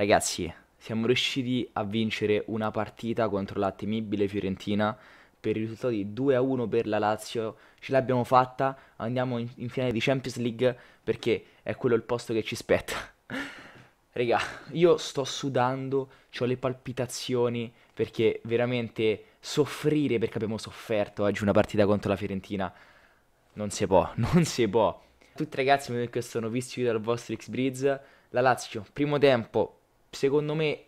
Ragazzi, siamo riusciti a vincere una partita contro la temibile Fiorentina per i risultati 2-1 per la Lazio. Ce l'abbiamo fatta, andiamo in finale di Champions League perché è quello il posto che ci spetta. Raga, io sto sudando, ho le palpitazioni perché veramente soffrire, perché abbiamo sofferto oggi una partita contro la Fiorentina, non si può, non si può. Tutti ragazzi, benvenuti in questo nuovissimo video dal vostro X-Breeze. La Lazio, primo tempo, secondo me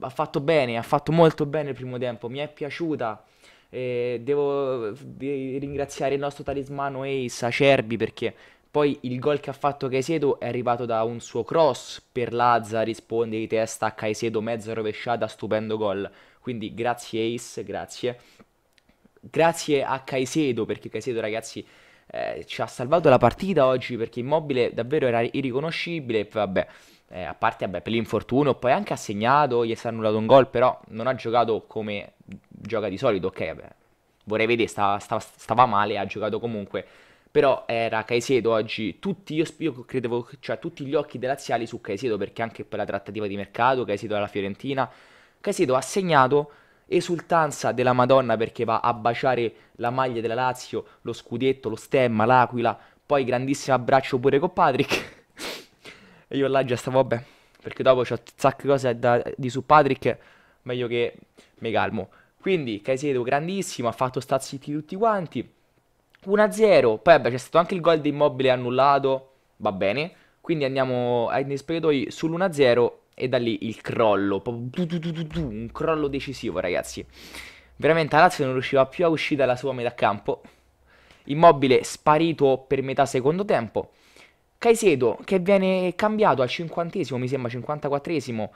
ha fatto bene, ha fatto molto bene il primo tempo, mi è piaciuta. Devo ringraziare il nostro talismano Ace Acerbi, perché poi il gol che ha fatto Caicedo è arrivato da un suo cross per Lazzari, risponde di testa a Caicedo, mezza rovesciata, stupendo gol. Quindi grazie Ace, grazie. Grazie a Caicedo, perché Caicedo ragazzi ci ha salvato la partita oggi, perché Immobile davvero era irriconoscibile, vabbè. A parte vabbè, per l'infortunio, poi anche ha segnato, gli è stato annullato un gol, però non ha giocato come gioca di solito, ok, vabbè, vorrei vedere, stava male, ha giocato comunque, però era Caicedo oggi, io credevo, cioè tutti gli occhi dei laziali su Caicedo, perché anche per la trattativa di mercato, Caicedo alla Fiorentina, Caicedo ha segnato, esultanza della Madonna perché va a baciare la maglia della Lazio, lo scudetto, lo stemma, l'aquila, poi grandissimo abbraccio pure con Patric. E io là già stavo, vabbè, perché dopo c'ho sacche cose su Patric, meglio che mi calmo. Quindi Caicedo grandissimo, ha fatto star zitti tutti quanti, 1-0, poi vabbè c'è stato anche il gol di Immobile annullato, va bene. Quindi andiamo ai spogliatoi sull'1-0 e da lì il crollo, un crollo decisivo ragazzi. Veramente la Lazio non riusciva più a uscire dalla sua metà campo, Immobile sparito per metà secondo tempo. Caicedo che viene cambiato al 50esimo, mi sembra 54esimo,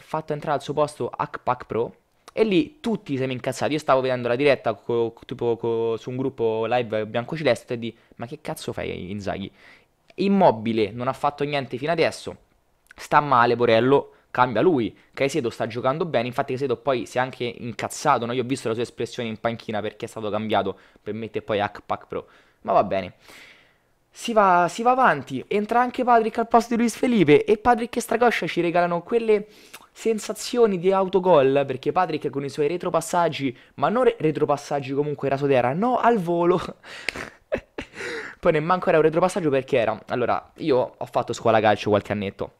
fatto entrare al suo posto Hack Pack Pro, e lì tutti siamo incazzati. Io stavo vedendo la diretta tipo su un gruppo live biancoceleste e di ma che cazzo fai Inzaghi? Immobile non ha fatto niente fino adesso, sta male Borello, cambia lui. Caicedo sta giocando bene, infatti Caicedo poi si è anche incazzato, no? Io ho visto la sua espressione in panchina perché è stato cambiato per mettere poi Hack Pack Pro, ma va bene. Si va avanti, entra anche Patric al posto di Luis Felipe e Patric e Strakosha ci regalano quelle sensazioni di autogol, perché Patric con i suoi retropassaggi, ma non retropassaggi comunque rasoterra, no al volo. Poi nemmeno era un retropassaggio perché era, allora io ho fatto scuola calcio qualche annetto,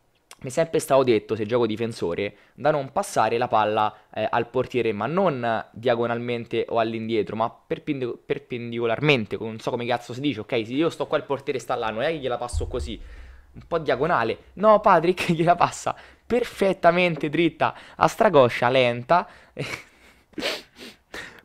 mi è sempre stato detto se gioco difensore da non passare la palla al portiere, ma non diagonalmente o all'indietro, ma perpendicolarmente, non so come cazzo si dice, ok? Se io sto qua il portiere sta là, non è che gliela passo così, un po' diagonale, no Patric gliela passa perfettamente dritta a Strakosha, lenta,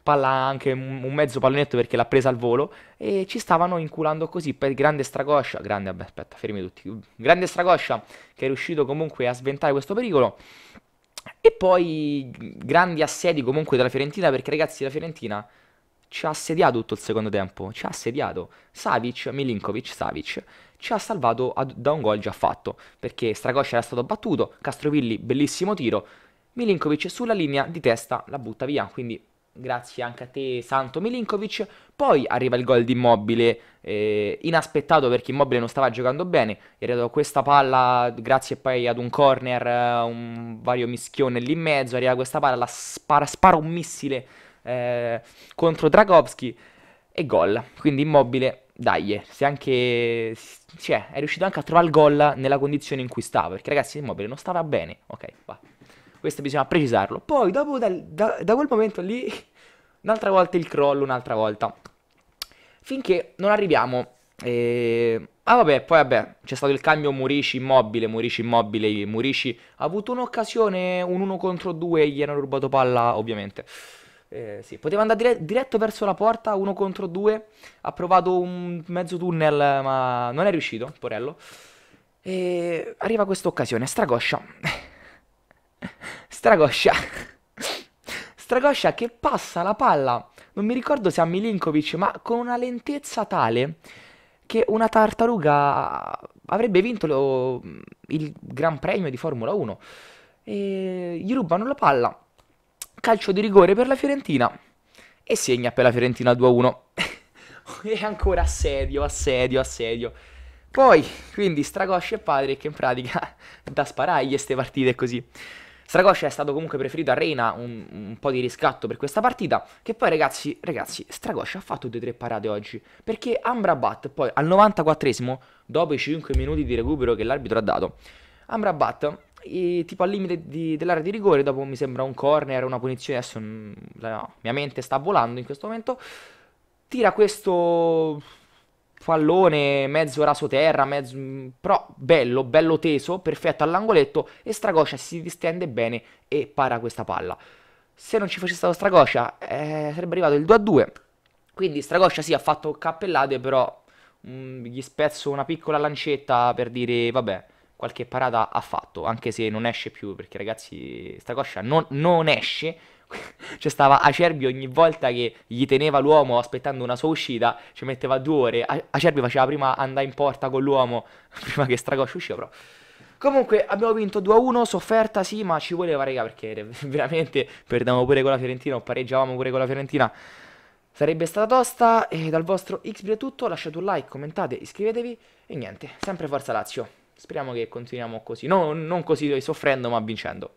palla anche un mezzo pallonetto perché l'ha presa al volo e ci stavano inculando così. Per grande Strakosha, grande, vabbè, aspetta, fermi tutti, grande Strakosha che è riuscito comunque a sventare questo pericolo, e poi grandi assedi comunque della Fiorentina, perché ragazzi la Fiorentina ci ha assediato tutto il secondo tempo, ci ha assediato. Milinkovic, Savic ci ha salvato da un gol già fatto, perché Strakosha era stato battuto, Castrovilli bellissimo tiro, Milinkovic sulla linea di testa la butta via, quindi grazie anche a te santo Milinkovic. Poi arriva il gol di Immobile, inaspettato perché Immobile non stava giocando bene, è arrivato questa palla grazie poi ad un corner, un vario mischione lì in mezzo, arriva questa palla, la spara un missile contro Dragowski e gol. Quindi Immobile, dai, se anche, cioè, è riuscito anche a trovare il gol nella condizione in cui stava, perché ragazzi Immobile non stava bene, ok, va. Questo bisogna precisarlo. Poi dopo da quel momento lì, un'altra volta il crollo, un'altra volta, finché non arriviamo. Ah vabbè, poi vabbè, c'è stato il cambio Muriqi Immobile. Ha avuto un'occasione, un 1 contro 2, gli hanno rubato palla ovviamente. Sì, poteva andare diretto verso la porta, 1 contro 2. Ha provato un mezzo tunnel ma non è riuscito, porello. Arriva questa occasione, Strakosha che passa la palla, non mi ricordo se a Milinkovic, ma con una lentezza tale che una tartaruga avrebbe vinto il Gran Premio di Formula 1. E gli rubano la palla, calcio di rigore per la Fiorentina e segna per la Fiorentina 2-1. E ancora assedio. Poi, quindi Strakosha e Patric in pratica da sparaglie ste partite così. Strakosha è stato comunque preferito a Reina, un po' di riscatto per questa partita. Che poi ragazzi, Strakosha ha fatto 2-3 parate oggi, perché Amrabat poi al 94esimo, dopo i 5 minuti di recupero che l'arbitro ha dato, Amrabat tipo al limite dell'area di rigore, dopo mi sembra un corner, una punizione, adesso la mia mente sta volando in questo momento, tira questo pallone mezzo raso terra, però bello teso, perfetto all'angoletto, e Strakosha si distende bene e para questa palla. Se non ci fosse stato Strakosha sarebbe arrivato il 2-2, quindi Strakosha sì, ha fatto cappellate, però gli spezzo una piccola lancetta per dire vabbè, qualche parata ha fatto, anche se non esce più, perché ragazzi Strakosha non esce. Cioè stava Acerbi ogni volta che gli teneva l'uomo aspettando una sua uscita, ci metteva 2 ore. Acerbi faceva prima andare in porta con l'uomo prima che Strakosha usciva, però. Comunque abbiamo vinto 2-1, sofferta sì, ma ci voleva raga, perché veramente perdiamo pure con la Fiorentina, o pareggiavamo pure con la Fiorentina, sarebbe stata tosta. E dal vostro X-Breeze è tutto, lasciate un like, commentate, iscrivetevi e niente, sempre forza Lazio. Speriamo che continuiamo così, non così soffrendo ma vincendo.